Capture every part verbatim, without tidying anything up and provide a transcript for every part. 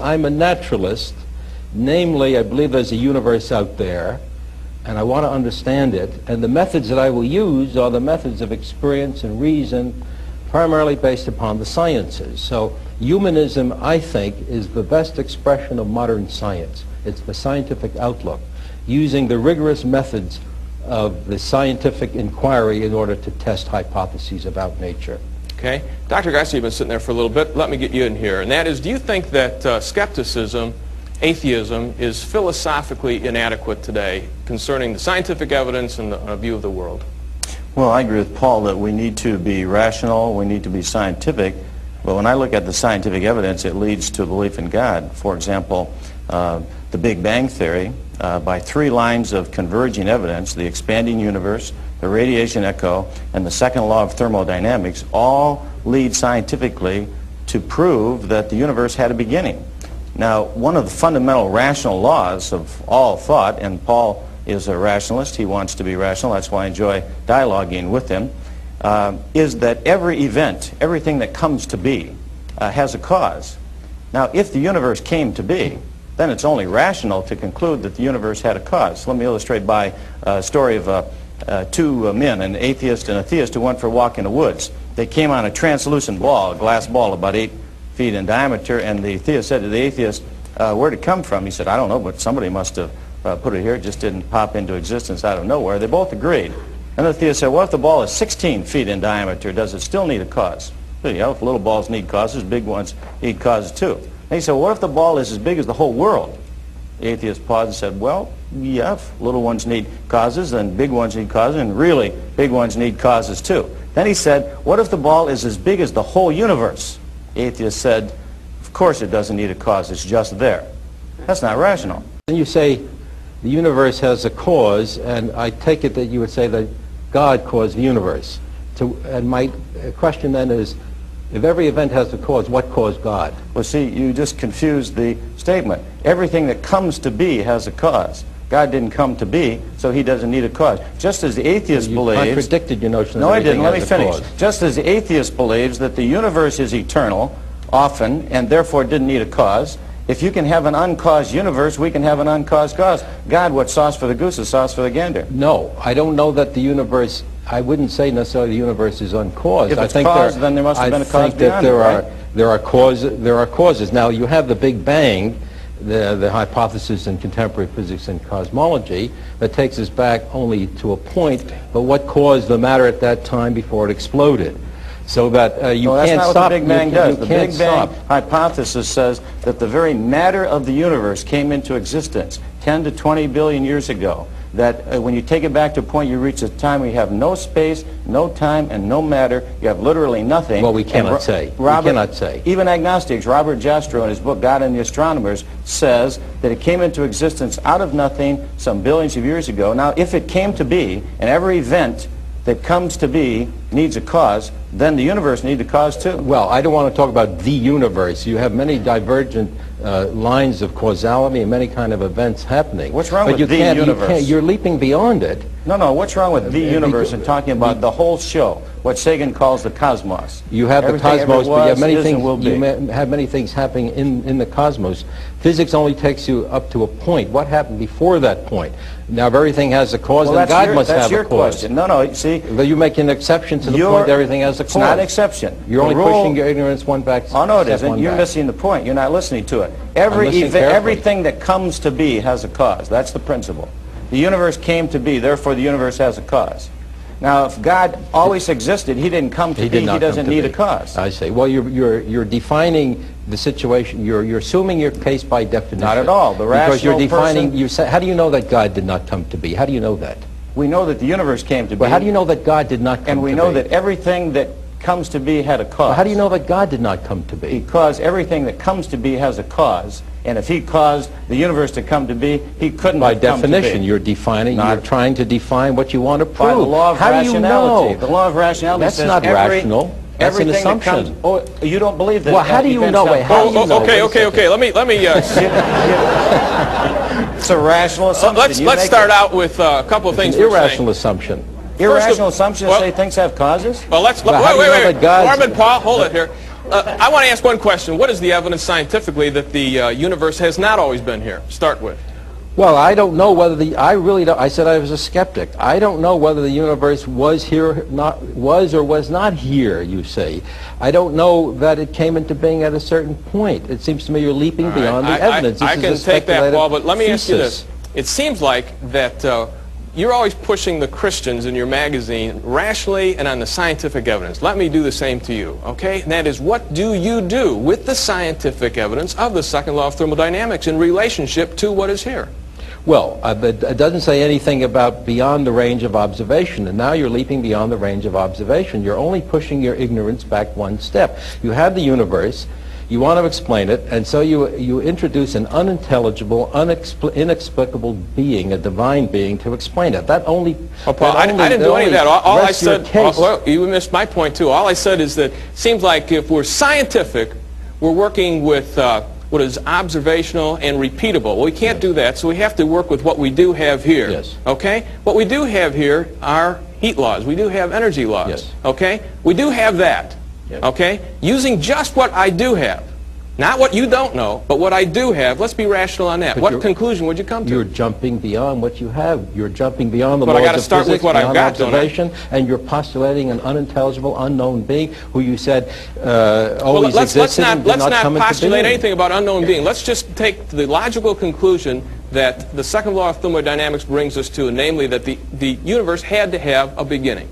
I'm a naturalist. Namely, I believe there's a universe out there, and I want to understand it. And the methods that I will use are the methods of experience and reason, primarily based upon the sciences. So humanism, I think, is the best expression of modern science. It's the scientific outlook, using the rigorous methods of the scientific inquiry in order to test hypotheses about nature. Okay. Doctor Geisler, you've been sitting there for a little bit. Let me get you in here. And that is, do you think that uh, skepticism, atheism, is philosophically inadequate today concerning the scientific evidence and the uh, view of the world? Well, I agree with Paul that we need to be rational, we need to be scientific, but when I look at the scientific evidence, it leads to belief in God. For example, uh, the Big Bang Theory, uh, by three lines of converging evidence, the expanding universe, the radiation echo, and the second law of thermodynamics, all lead scientifically to prove that the universe had a beginning. Now, one of the fundamental rational laws of all thought, and Paul is a rationalist, he wants to be rational, that's why I enjoy dialoguing with him, uh, is that every event, everything that comes to be, uh, has a cause. Now, if the universe came to be, then it's only rational to conclude that the universe had a cause. Let me illustrate by a story of uh, uh, two uh, men, an atheist and a theist, who went for a walk in the woods. They came on a translucent ball, a glass ball about eight feet in diameter, and the theist said to the atheist, uh, where'd it come from? He said, I don't know, but somebody must have Uh, put it here, it just didn't pop into existence out of nowhere. They both agreed. And the theist said, well, if the ball is sixteen feet in diameter, does it still need a cause? You know, if little balls need causes, big ones need causes too. And he said, what if the ball is as big as the whole world? The atheist paused and said, well, yeah, if little ones need causes, then big ones need causes, and really, big ones need causes too. Then he said, what if the ball is as big as the whole universe? The atheist said, of course it doesn't need a cause, it's just there. That's not rational. Then you say, the universe has a cause, and I take it that you would say that God caused the universe. To, and my question then is, if every event has a cause, what caused God? Well, see, you just confused the statement. Everything that comes to be has a cause. God didn't come to be, so he doesn't need a cause. Just as the atheist you believes... You contradicted your notion that no, everything I didn't. Let me finish. Cause. Just as the atheist believes that the universe is eternal, often, and therefore didn't need a cause, if you can have an uncaused universe, we can have an uncaused cause. God, what's sauce for the goose is sauce for the gander. No, I don't know that the universe, I wouldn't say necessarily the universe is uncaused. If it's I think caused, there, then there must have I been a cause beyond there it, are, right? there are causes. There are causes. Now, you have the Big Bang, the, the hypothesis in contemporary physics and cosmology, that takes us back only to a point, but what caused the matter at that time before it exploded? So that uh, you no, can't stop. That's not what the Big Bang does. The Big Bang hypothesis says that the very matter of the universe came into existence ten to twenty billion years ago. That uh, when you take it back to a point, you reach a time where you have no space, no time, and no matter. You have literally nothing. Well, we cannot say. Robert, we cannot say. Even agnostics, Robert Jastrow, in his book God and the Astronomers, says that it came into existence out of nothing some billions of years ago. Now, if it came to be, and every event that comes to be needs a cause, then the universe needs a cause too. Well, I don't want to talk about the universe. You have many divergent uh, lines of causality and many kind of events happening. What's wrong but with you the can't, universe? You can't, you're leaping beyond it. No, no, what's wrong with the uh, universe and talking about the, the whole show, what Sagan calls the cosmos? You have Everything the cosmos, was, but you have many things, will be. You have many things happening in, in the cosmos. Physics only takes you up to a point. What happened before that point? Now, if everything has a cause, well, then God your, must have a cause. That's your question. No, no, see... You make an exception to the your, point that everything has a cause. It's not an exception. You're the only rule, pushing your ignorance one back. Oh, no, it isn't. You're back. Missing the point. You're not listening to it. Every event, everything that comes to be has a cause. That's the principle. The universe came to be, therefore the universe has a cause. Now, if God always existed, he didn't come to he be, he doesn't need be. a cause. I see. Well, you're, you're, you're defining the situation, you're, you're assuming your case by definition. Not at all. The rational Because you're defining, person, you say, how do you know that God did not come to be? How do you know that? We know that the universe came to be. Well, how do you know that God did not come to be? And we know that everything that comes to be had a cause. Well, how do you know that God did not come to be? Because everything that comes to be has a cause. And if he caused the universe to come to be, he couldn't By have come definition, to be. You're defining, not you're trying to define what you want to prove. By the law of How rationality. Do you know? The law of rationality That's says not every, rational. That's an assumption. That comes, oh, you don't believe that. Well, how do you know? Wait, how oh, do you oh, know? Okay, okay, okay. Let me, let me... Uh, it's a rational assumption. Uh, let's let's start it. out with uh, a couple of things. It's an irrational saying. assumption. Irrational assumption to well, say things have causes? Well, let's... Well, wait, wait, wait. Norman, Paul, hold it here. Uh, I want to ask one question. What is the evidence scientifically that the uh, universe has not always been here? Start with. Well, I don't know whether the I really don't. I said I was a skeptic. I don't know whether the universe was here, not was or was not here. You say, I don't know that it came into being at a certain point. It seems to me you're leaping All beyond right. the I, evidence. I, I can take that, Paul, but let me thesis. ask you this: it seems like that uh, you're always pushing the Christians in your magazine rationally and on the scientific evidence. Let me do the same to you, okay? And that is, what do you do with the scientific evidence of the second law of thermodynamics in relationship to what is here? Well, uh, but it doesn't say anything about beyond the range of observation, and now you're leaping beyond the range of observation. You're only pushing your ignorance back one step. You have the universe, you want to explain it, and so you, you introduce an unintelligible, unexpl inexplicable being, a divine being, to explain it. That only... Oh, Paul, that I, only I didn't do any of that. All, all I said... All, well, you missed my point, too. All I said is that it seems like if we're scientific, we're working with... Uh, what is observational and repeatable. Well, we can't do that, so we have to work with what we do have here. Yes. Okay? What we do have here are heat laws. We do have energy laws. Yes. Okay? We do have that. Yes. Okay? Using just what I do have, not what you don't know, but what I do have, let's be rational on that. But what conclusion would you come to? You're jumping beyond what you have. You're jumping beyond the but laws I gotta of start physics, with what I've got, observation, and you're postulating an unintelligible, unknown being who you said uh, always well, let's, existed let's not, and did let's not, not postulate anything about unknown being. Let's just take the logical conclusion that the second law of thermodynamics brings us to, namely that the, the universe had to have a beginning.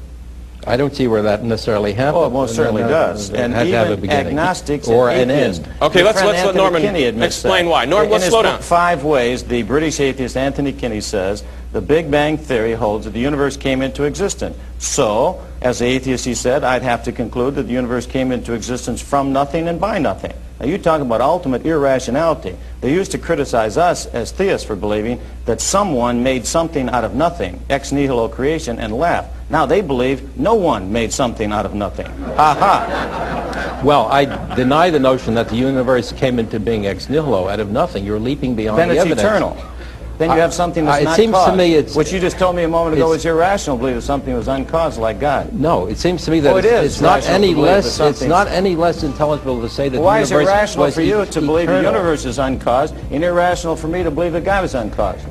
I don't see where that necessarily happens. Oh, well, it most certainly no, does. And even have a beginning. Agnostics or an end. Okay, let's, let's let Norman explain that. why. Norman, let's slow down. Five ways, the British atheist Anthony Kinney says, the Big Bang Theory holds that the universe came into existence. So, as the atheist, he said, I'd have to conclude that the universe came into existence from nothing and by nothing. Now, you talk about ultimate irrationality. They used to criticize us as theists for believing that someone made something out of nothing, ex nihilo creation, and left. Now they believe no one made something out of nothing. Ha ha. Well, I deny the notion that the universe came into being ex nihilo out of nothing. You're leaping beyond then the evidence. Then it's eternal. Then you have something that's uh, not seems caused, to me it's, which you just told me a moment ago is irrational to believe that something was uncaused like God. No, it seems to me that oh, it it's, is it's not any less it's not any less intelligible to say that Why the universe was Why is it irrational for you e to believe eternal. the universe is uncaused and irrational for me to believe that God is uncaused?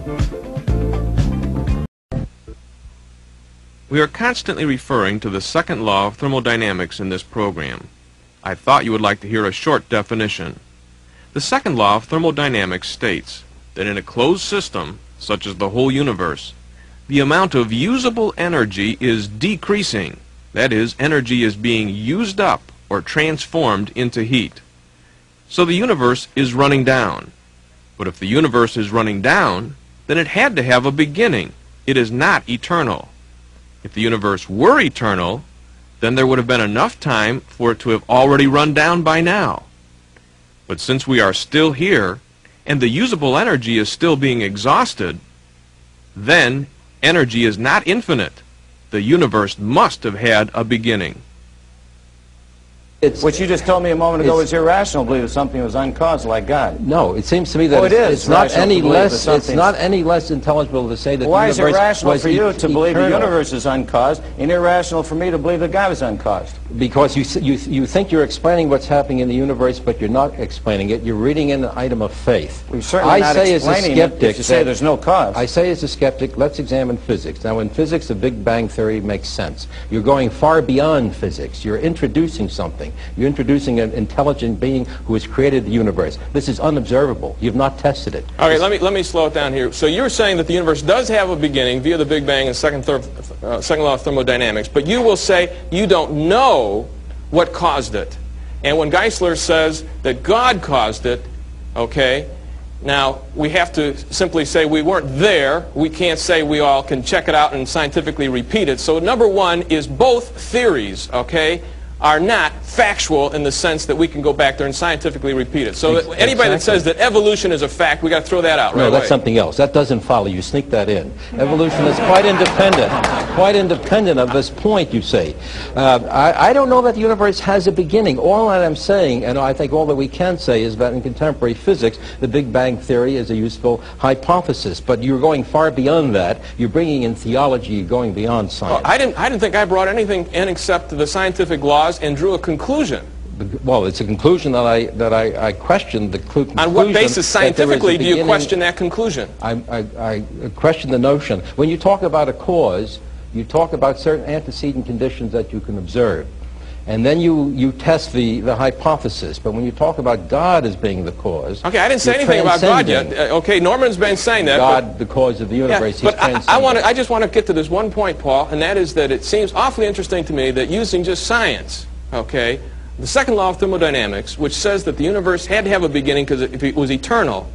We are constantly referring to the second law of thermodynamics in this program. I thought you would like to hear a short definition. The second law of thermodynamics states that in a closed system, such as the whole universe, the amount of usable energy is decreasing. That is, energy is being used up or transformed into heat. So the universe is running down. But if the universe is running down, then it had to have a beginning. It is not eternal. If the universe were eternal, then there would have been enough time for it to have already run down by now. But since we are still here, and the usable energy is still being exhausted, then energy is not infinite. The universe must have had a beginning. It's, what you just told me a moment ago is irrational to believe that something was uncaused like God. No, it seems to me that oh, it it's, is it's not any less it's not any less intelligible to say that Why the universe was Why is it irrational for you e to believe eternal. the universe is uncaused and irrational for me to believe that God is uncaused? Because you, you, you think you're explaining what's happening in the universe, but you're not explaining it. You're reading in an item of faith. Well, certainly I not say explaining as a skeptic, it you say there's no cause. I say as a skeptic, let's examine physics. Now in physics, the Big Bang Theory makes sense. You're going far beyond physics. You're introducing something. You're introducing an intelligent being who has created the universe. This is unobservable. You've not tested it. All right, let me, let me slow it down here. So you're saying that the universe does have a beginning via the Big Bang and second, uh, second law of thermodynamics, but you will say you don't know what caused it. And when Geisler says that God caused it, okay, now we have to simply say we weren't there. We can't say we all can check it out and scientifically repeat it. So number one is both theories, okay, are not factual in the sense that we can go back there and scientifically repeat it. So that anybody exactly. that says that evolution is a fact, we've got to throw that out right away. No, that's something else. That doesn't follow. You sneak that in. Evolution is quite independent, quite independent of this point, you say. Uh, I, I don't know that the universe has a beginning. All that I'm saying, and I think all that we can say, is that in contemporary physics, the Big Bang Theory is a useful hypothesis. But you're going far beyond that. You're bringing in theology. You're going beyond science. Well, I, didn't, I didn't think I brought anything in except the scientific law and drew a conclusion. well, it's a conclusion that I that I, I questioned the clu conclusion. On what basis scientifically do you question that conclusion? I, I, I question the notion. When you talk about a cause, you talk about certain antecedent conditions that you can observe, and then you you test the the hypothesis. But when you talk about God as being the cause, okay, I didn't say anything about God yet. Uh, okay, Norman's been saying that God, the cause of the universe. Yeah, but I, I want I just want to get to this one point, Paul, and that is that it seems awfully interesting to me that using just science, okay, the second law of thermodynamics, which says that the universe had to have a beginning because if it was eternal,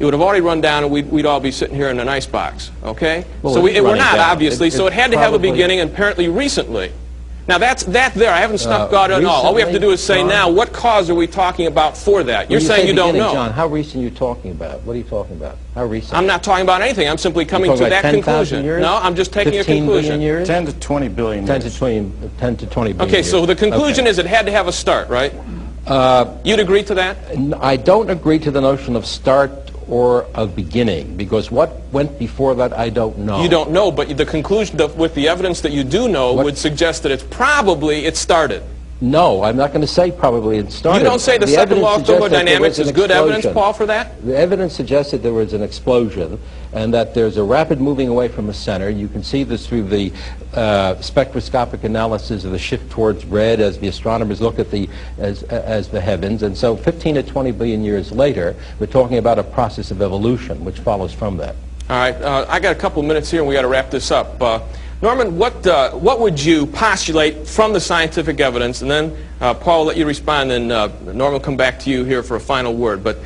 it would have already run down and we'd, we'd all be sitting here in an icebox, okay? Well, so we, it, we're not, down. obviously, it, so it had to have a beginning, and apparently recently. Now that's that there. I haven't snuffed uh, God at all. All we have to do is say, John, now, what cause are we talking about for that? You're saying you don't know. John, how recent are you talking about? What are you talking about? How recent? I'm not talking about anything. I'm simply coming to that conclusion. Years? No, I'm just taking a conclusion. Years? ten to twenty billion years. ten to twenty, ten to twenty billion Okay, years. So the conclusion okay. is it had to have a start, right? Uh, You'd agree to that? I don't agree to the notion of start or a beginning, because what went before that I don't know. You don't know, but the conclusion the, with the evidence that you do know what? would suggest that it's probably it started. No, I'm not going to say probably it started. You don't say the, the second law of thermodynamics is good evidence, Paul, for that? The evidence suggests that there was an explosion and that there's a rapid moving away from a center. You can see this through the uh, spectroscopic analysis of the shift towards red as the astronomers look at the as, as the heavens. And so fifteen to twenty billion years later, we're talking about a process of evolution which follows from that. All right, uh, I got a couple minutes here and we got to wrap this up. Uh, Norman, what, uh, what would you postulate from the scientific evidence? And then uh, Paul will let you respond, and uh, Norman will come back to you here for a final word. But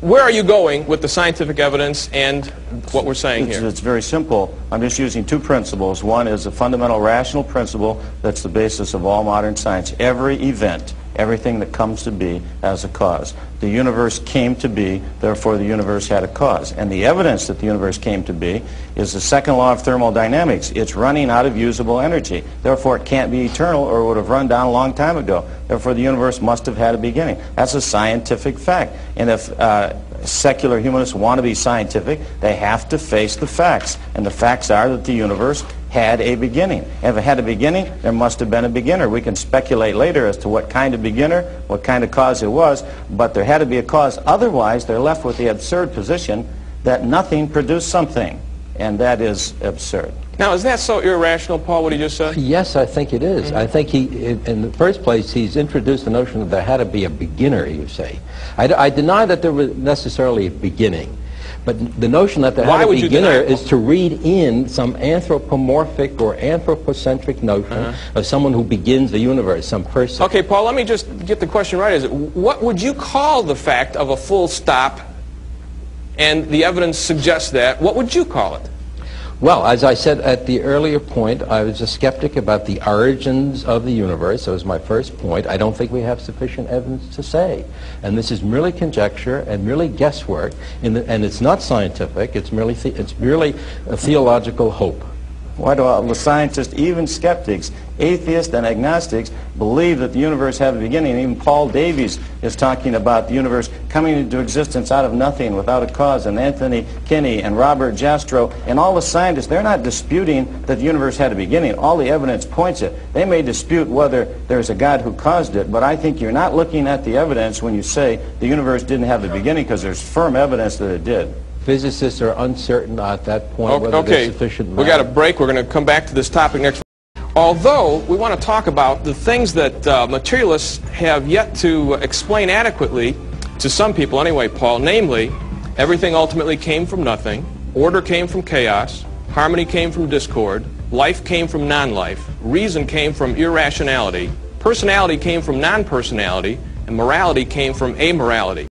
where are you going with the scientific evidence and what we're saying it's, here? It's very simple. I'm just using two principles. One is a fundamental rational principle that's the basis of all modern science. Every event, everything that comes to be has a cause. The universe came to be, therefore the universe had a cause. And the evidence that the universe came to be is the second law of thermodynamics. It's running out of usable energy. Therefore it can't be eternal or it would have run down a long time ago. Therefore the universe must have had a beginning. That's a scientific fact. And if uh, secular humanists want to be scientific, they have to face the facts. And the facts are that the universe had a beginning. If it had a beginning, there must have been a beginner. We can speculate later as to what kind of beginner, what kind of cause it was, but there had to be a cause. Otherwise, they're left with the absurd position that nothing produced something, and that is absurd. Now, is that so irrational, Paul, what he just said? Yes, I think it is. Mm-hmm. I think he, in the first place, he's introduced the notion that there had to be a beginner, you say. I, I deny that there was necessarily a beginning. But the notion that there had a beginner is to read in some anthropomorphic or anthropocentric notion uh-huh. of someone who begins the universe, some person. Okay, Paul, let me just get the question right. Is it, what would you call the fact of a full stop, and the evidence suggests that, what would you call it? Well, as I said at the earlier point, I was a skeptic about the origins of the universe. That was my first point. I don't think we have sufficient evidence to say. And this is merely conjecture and merely guesswork, in the, and it's not scientific. It's merely, the, it's merely a theological hope. Why do all the scientists, even skeptics, atheists and agnostics, believe that the universe had a beginning? Even Paul Davies is talking about the universe coming into existence out of nothing, without a cause. And Anthony Kinney and Robert Jastrow and all the scientists, they're not disputing that the universe had a beginning. All the evidence points it. They may dispute whether there's a God who caused it, but I think you're not looking at the evidence when you say the universe didn't have a beginning, because there's firm evidence that it did. Physicists are uncertain at that point okay. whether okay. there's sufficient matter. We've got a break. We're going to come back to this topic next week. Although we want to talk about the things that uh, materialists have yet to explain adequately to some people anyway, Paul, namely, everything ultimately came from nothing, order came from chaos, harmony came from discord, life came from non-life, reason came from irrationality, personality came from non-personality, and morality came from amorality.